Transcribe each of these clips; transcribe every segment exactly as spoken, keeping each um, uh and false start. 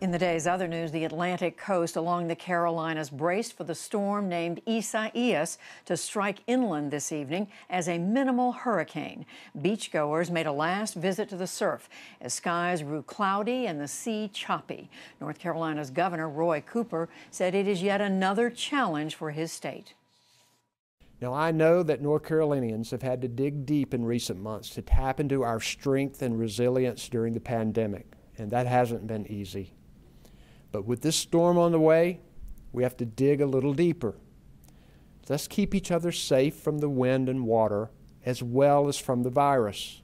In the day's other news, the Atlantic coast along the Carolinas braced for the storm named Isaias to strike inland this evening as a minimal hurricane. Beachgoers made a last visit to the surf as skies grew cloudy and the sea choppy. North Carolina's Governor Roy Cooper said it is yet another challenge for his state. Now, I know that North Carolinians have had to dig deep in recent months to tap into our strength and resilience during the pandemic, and that hasn't been easy. But with this storm on the way, we have to dig a little deeper. Let's keep each other safe from the wind and water, as well as from the virus.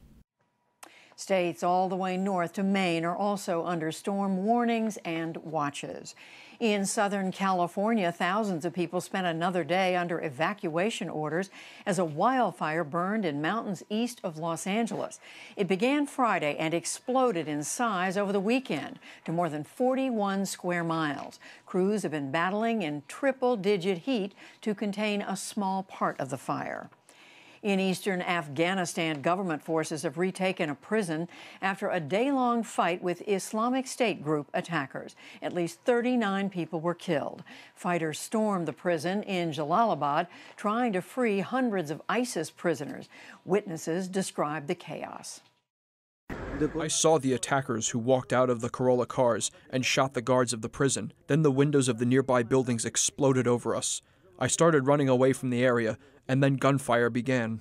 States all the way north to Maine are also under storm warnings and watches. In Southern California, thousands of people spent another day under evacuation orders as a wildfire burned in mountains east of Los Angeles. It began Friday and exploded in size over the weekend to more than forty-one square miles. Crews have been battling in triple-digit heat to contain a small part of the fire. In eastern Afghanistan, government forces have retaken a prison after a day-long fight with Islamic State group attackers. At least thirty-nine people were killed. Fighters stormed the prison in Jalalabad, trying to free hundreds of ISIS prisoners. Witnesses described the chaos. I saw the attackers who walked out of the Corolla cars and shot the guards of the prison. Then the windows of the nearby buildings exploded over us. I started running away from the area, and then gunfire began.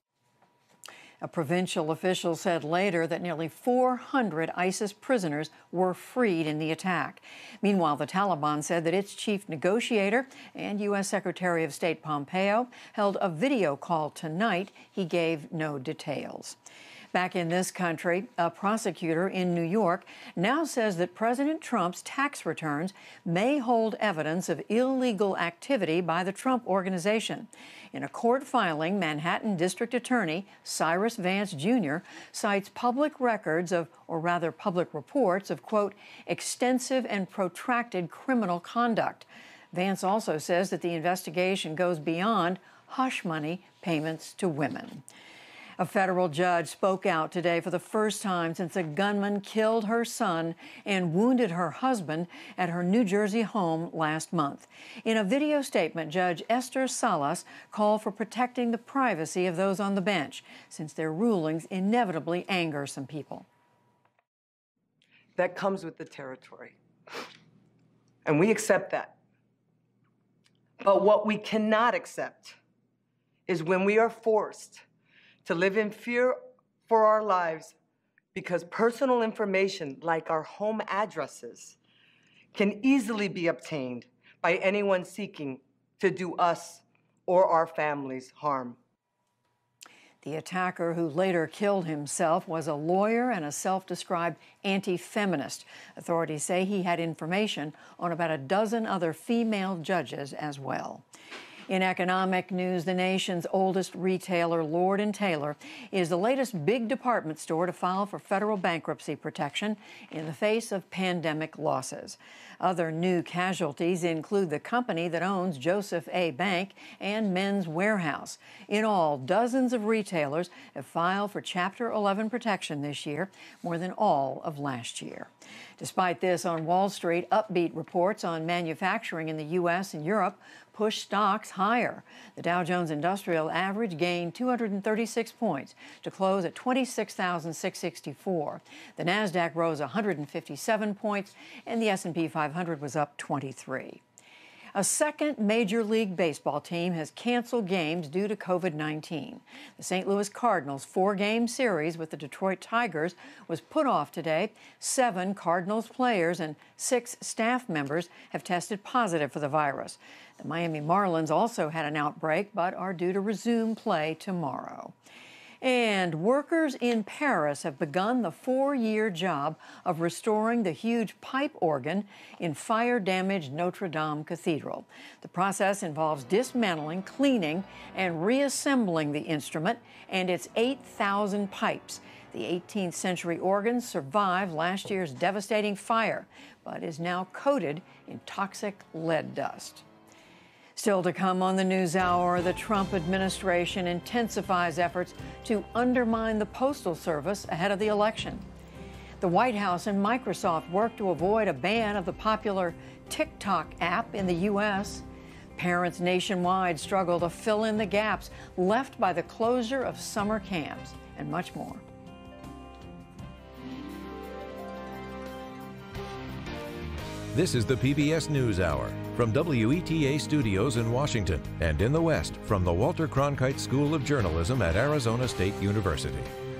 A provincial official said later that nearly four hundred ISIS prisoners were freed in the attack. Meanwhile, the Taliban said that its chief negotiator and U S Secretary of State Pompeo held a video call tonight. He gave no details. Back in this country, a prosecutor in New York now says that President Trump's tax returns may hold evidence of illegal activity by the Trump Organization. In a court filing, Manhattan District Attorney Cyrus Vance Junior cites public records of, or rather public reports of, quote, extensive and protracted criminal conduct. Vance also says that the investigation goes beyond hush money payments to women. A federal judge spoke out today for the first time since a gunman killed her son and wounded her husband at her New Jersey home last month. In a video statement, Judge Esther Salas called for protecting the privacy of those on the bench, since their rulings inevitably anger some people. That comes with the territory, and we accept that. But what we cannot accept is when we are forced to live in fear for our lives because personal information, like our home addresses, can easily be obtained by anyone seeking to do us or our families harm. The attacker, who later killed himself, was a lawyer and a self-described anti-feminist. Authorities say he had information on about a dozen other female judges as well. In economic news, the nation's oldest retailer, Lord and Taylor, is the latest big department store to file for federal bankruptcy protection in the face of pandemic losses. Other new casualties include the company that owns Joseph A. Bank and Men's Warehouse. In all, dozens of retailers have filed for Chapter eleven protection this year, more than all of last year. Despite this, on Wall Street, upbeat reports on manufacturing in the U S and Europe push stocks higher. The Dow Jones Industrial average gained two hundred thirty-six points to close at twenty-six thousand six hundred sixty-four. The Nasdaq rose one hundred fifty-seven points, and the S and P five hundred was up twenty-three. A second Major League Baseball team has canceled games due to COVID nineteen. The Saint Louis Cardinals' four-game series with the Detroit Tigers was put off today. Seven Cardinals players and six staff members have tested positive for the virus. The Miami Marlins also had an outbreak but are due to resume play tomorrow. And workers in Paris have begun the four-year job of restoring the huge pipe organ in fire-damaged Notre Dame Cathedral. The process involves dismantling, cleaning, and reassembling the instrument and its eight thousand pipes. The eighteenth century organ survived last year's devastating fire, but is now coated in toxic lead dust. Still to come on the NewsHour, the Trump administration intensifies efforts to undermine the Postal Service ahead of the election. The White House and Microsoft work to avoid a ban of the popular TikTok app in the U S Parents nationwide struggle to fill in the gaps left by the closure of summer camps, and much more. This is the P B S NewsHour from W E T A Studios in Washington and in the West from the Walter Cronkite School of Journalism at Arizona State University.